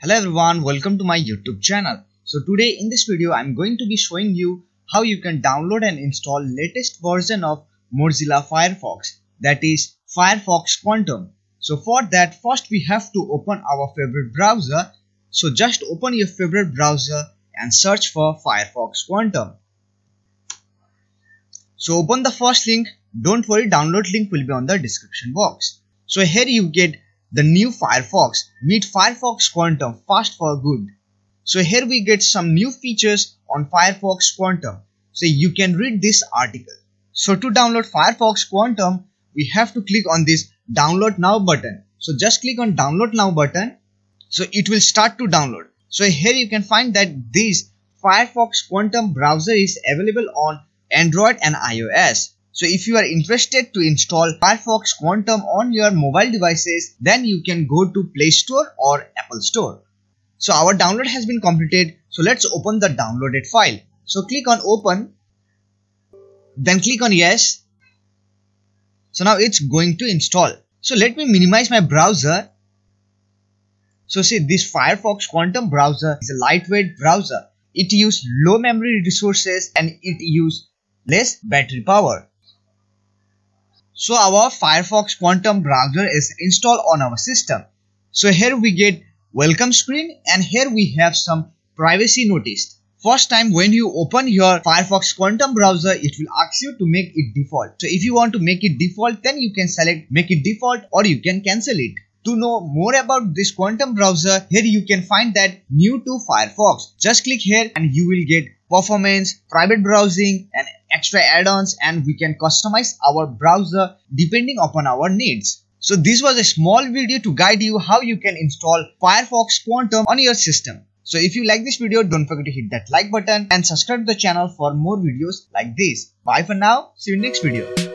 Hello everyone, welcome to my YouTube channel. So today in this video I'm going to be showing you how you can download and install latest version of Mozilla Firefox, that is Firefox Quantum. So for that, first we have to open our favorite browser. So just open your favorite browser and search for Firefox Quantum. So open the first link. Don't worry, download link will be on the description box. So here you get the new Firefox, meet Firefox Quantum, fast for good. So here we get some new features on Firefox Quantum. So you can read this article. So to download Firefox Quantum, we have to click on this download now button. So just click on download now button. So it will start to download. So here you can find that this Firefox Quantum browser is available on Android and iOS. So if you are interested to install Firefox Quantum on your mobile devices, then you can go to Play Store or Apple Store. So our download has been completed. So let's open the downloaded file. So click on open, then click on yes. So now it's going to install. So let me minimize my browser. So see, this Firefox Quantum browser is a lightweight browser. It uses low memory resources and it uses less battery power. So our Firefox Quantum browser is installed on our system. So here we get welcome screen and here we have some privacy notice. First time when you open your Firefox Quantum browser, it will ask you to make it default. So if you want to make it default, then you can select make it default or you can cancel it. To know more about this Quantum browser, here you can find that new to Firefox. Just click here and you will get performance, private browsing and extra add-ons, and we can customize our browser depending upon our needs. So this was a small video to guide you how you can install Firefox Quantum on your system. So if you like this video, don't forget to hit that like button and subscribe to the channel for more videos like this. Bye for now. See you in the next video.